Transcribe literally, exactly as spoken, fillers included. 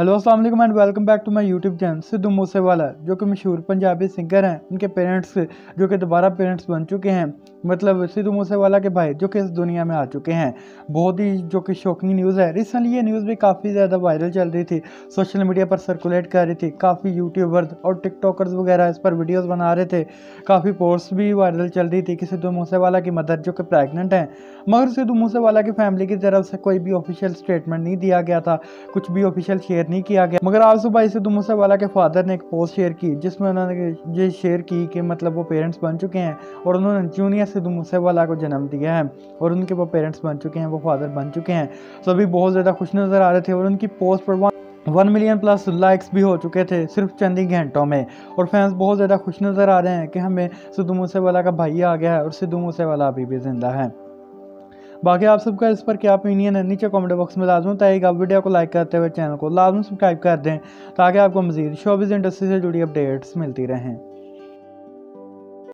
Hello अस्सलाम वालेकुम and welcome back to my YouTube channel Sidhu Moose Wala, जो कि मशहूर पंजाबी सिंगर हैं। उनके पेरेंट्स जो कि दोबारा पेरेंट्स बन चुके हैं, मतलब सिद्धू मूसे वाला के भाई जो कि इस दुनिया में आ चुके हैं। बहुत ही जो कि शौकिंग न्यूज़ है। रिसेंटली ये न्यूज़ भी काफ़ी ज़्यादा वायरल चल रही थी, सोशल मीडिया पर सर्कुलेट कर रही थी। काफ़ी यूट्यूबर्स और टिकटॉकर्स वगैरह इस पर वीडियोज़ बना रहे थे। काफ़ी पोस्ट भी वायरल चल रही थी कि सिद्धू मूसे वाला की मदर जो कि प्रेगनेंट हैं, मगर सिद्धू मूसे वाला की फैमिली की तरफ से कोई भी ऑफिशियल स्टेटमेंट नहीं दिया गया था, कुछ भी ऑफिशियल शेयर नहीं किया गया। मगर आज सुबह सिद्धू मूसे वाला के फादर ने एक पोस्ट शेयर की, जिसमें उन्होंने ये शेयर की कि मतलब वो पेरेंट्स बन चुके हैं और उन्होंने जूनियर सिद्धू मूसे वाला को जन्म दिया है और उनके वो पेरेंट्स बन चुके हैं, वो फादर बन चुके हैं। सभी बहुत ज़्यादा खुश नज़र आ रहे थे और उनकी पोस्ट पर वन मिलियन प्लस लाइक्स भी हो चुके थे सिर्फ चंद ही घंटों में। और फैंस बहुत ज़्यादा खुश नज़र आ रहे हैं कि हमें सिद्धू मूसे वाला का भाई आ गया है और सिद्धू मूसे वाला अभी भी जिंदा है। बाकी आप सबका इस पर क्या ओपिनियन है, नीचे कमेंट बॉक्स में लाजमी बताइएगा। वीडियो को लाइक करते हुए चैनल को लाजमी सब्सक्राइब कर दें ताकि आपको मज़ीद शोबिज़ इंडस्ट्री से जुड़ी अपडेट्स मिलती रहें।